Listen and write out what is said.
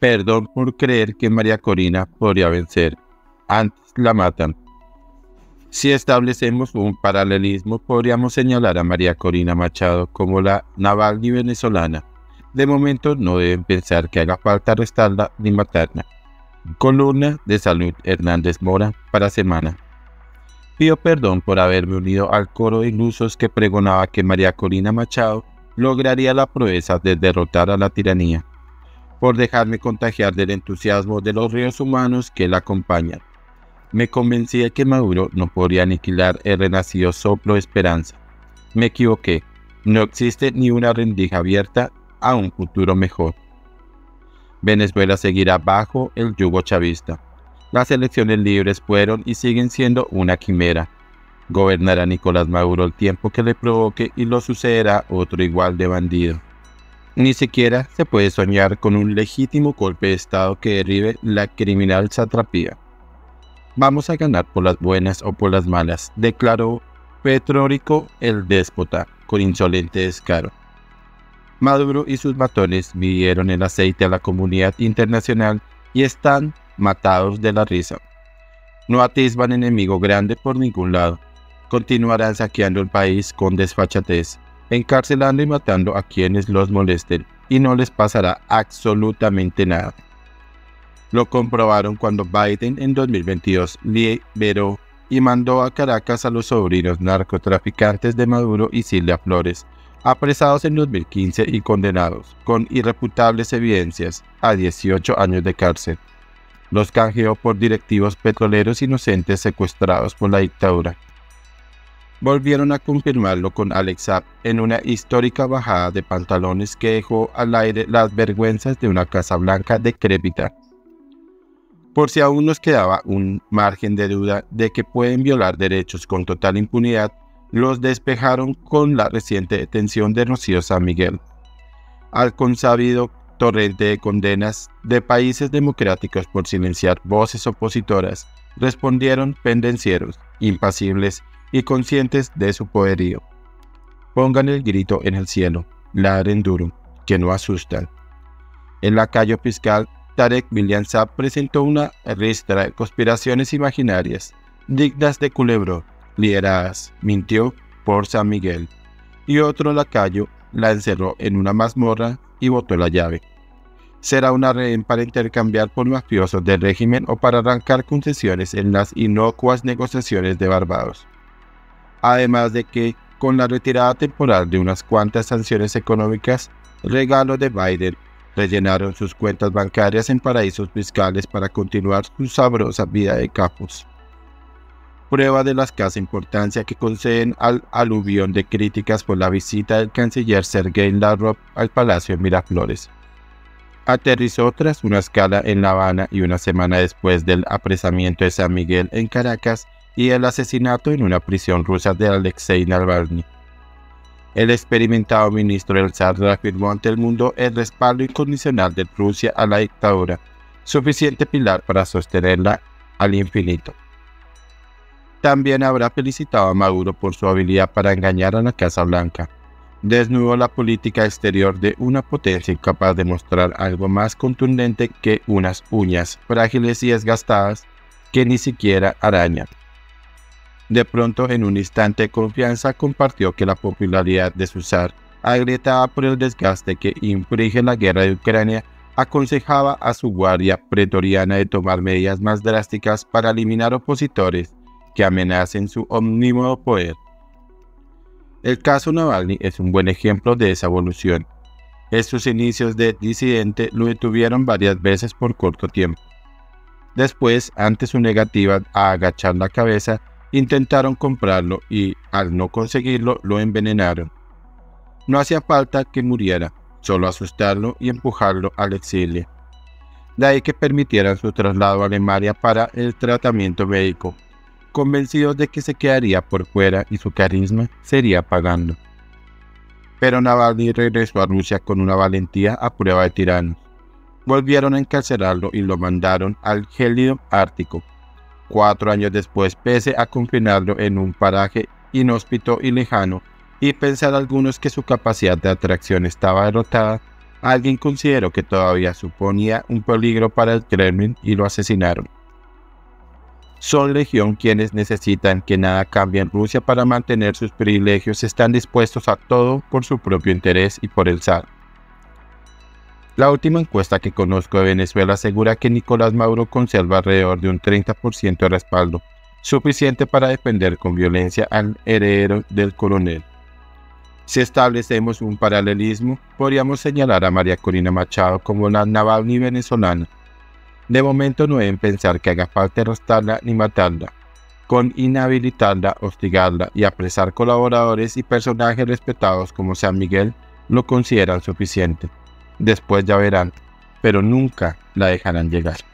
Perdón por creer que María Corina podría vencer. Antes la matan. Si establecemos un paralelismo, podríamos señalar a María Corina Machado como la Navalny venezolana. De momento no deben pensar que haga falta arrestarla ni matarla. Columna de Salud Hernández Mora para Semana. Pido perdón por haberme unido al coro de ilusos que pregonaba que María Corina Machado lograría la proeza de derrotar a la tiranía, por dejarme contagiar del entusiasmo de los ríos humanos que la acompañan. Me convencí de que Maduro no podría aniquilar el renacido Soplo de Esperanza. Me equivoqué. No existe ni una rendija abierta a un futuro mejor. Venezuela seguirá bajo el yugo chavista. Las elecciones libres fueron y siguen siendo una quimera. Gobernará Nicolás Maduro el tiempo que le provoque y lo sucederá otro igual de bandido. Ni siquiera se puede soñar con un legítimo golpe de Estado que derribe la criminal satrapía. Vamos a ganar por las buenas o por las malas, declaró Petrórico el déspota con insolente descaro. Maduro y sus matones midieron el aceite a la comunidad internacional y están matados de la risa. No atisban enemigo grande por ningún lado. Continuarán saqueando el país con desfachatez, encarcelando y matando a quienes los molesten, y no les pasará absolutamente nada. Lo comprobaron cuando Biden en 2022 liberó y mandó a Caracas a los sobrinos narcotraficantes de Maduro y Cilia Flores, apresados en 2015 y condenados, con irrefutables evidencias, a 18 años de cárcel. Los canjeó por directivos petroleros inocentes secuestrados por la dictadura. Volvieron a confirmarlo con Alex Saab en una histórica bajada de pantalones que dejó al aire las vergüenzas de una Casa Blanca decrépita. Por si aún nos quedaba un margen de duda de que pueden violar derechos con total impunidad, los despejaron con la reciente detención de Rocío San Miguel. Al consabido torrente de condenas de países democráticos por silenciar voces opositoras, respondieron pendencieros, impasibles y conscientes de su poderío. Pongan el grito en el cielo, ladren duro, que no asustan. El lacayo fiscal Tarek William Saab presentó una ristra de conspiraciones imaginarias, dignas de Culebro, lideradas, mintió, por San Miguel, y otro lacayo la encerró en una mazmorra y botó la llave. Será una rehén para intercambiar por mafiosos del régimen o para arrancar concesiones en las inocuas negociaciones de Barbados. Además de que, con la retirada temporal de unas cuantas sanciones económicas, regalo de Biden, rellenaron sus cuentas bancarias en paraísos fiscales para continuar su sabrosa vida de capos. Prueba de la escasa importancia que conceden al aluvión de críticas por la visita del canciller Sergei Lavrov al Palacio de Miraflores. Aterrizó tras una escala en La Habana y una semana después del apresamiento de San Miguel en Caracas y el asesinato en una prisión rusa de Alexei Navalny. El experimentado ministro del zar reafirmó ante el mundo el respaldo incondicional de Rusia a la dictadura, suficiente pilar para sostenerla al infinito. También habrá felicitado a Maduro por su habilidad para engañar a la Casa Blanca. Desnudó la política exterior de una potencia incapaz de mostrar algo más contundente que unas uñas frágiles y desgastadas que ni siquiera arañan. De pronto, en un instante de confianza, compartió que la popularidad de su zar, agrietada por el desgaste que inflige la guerra de Ucrania, aconsejaba a su guardia pretoriana de tomar medidas más drásticas para eliminar opositores que amenacen su omnímodo poder. El caso Navalny es un buen ejemplo de esa evolución. Estos inicios de disidente lo detuvieron varias veces por corto tiempo. Después, ante su negativa a agachar la cabeza, intentaron comprarlo y, al no conseguirlo, lo envenenaron. No hacía falta que muriera, solo asustarlo y empujarlo al exilio. De ahí que permitieran su traslado a Alemania para el tratamiento médico, convencidos de que se quedaría por fuera y su carisma sería pagando. Pero Navalny regresó a Rusia con una valentía a prueba de tiranos. Volvieron a encarcelarlo y lo mandaron al Gélido Ártico. 4 años después, pese a confinarlo en un paraje inhóspito y lejano, y pensar algunos que su capacidad de atracción estaba derrotada, Alguien consideró que todavía suponía un peligro para el Kremlin y lo asesinaron. Son legión quienes necesitan que nada cambie en Rusia para mantener sus privilegios, están dispuestos a todo por su propio interés y por el zar. La última encuesta que conozco de Venezuela asegura que Nicolás Maduro conserva alrededor de un 30% de respaldo, suficiente para defender con violencia al heredero del coronel. Si establecemos un paralelismo, podríamos señalar a María Corina Machado como la Navalny venezolana. De momento no deben pensar que haga falta arrestarla ni matarla. Con inhabilitarla, hostigarla y apresar colaboradores y personajes respetados como San Miguel lo consideran suficiente. Después ya verán, pero nunca la dejarán llegar.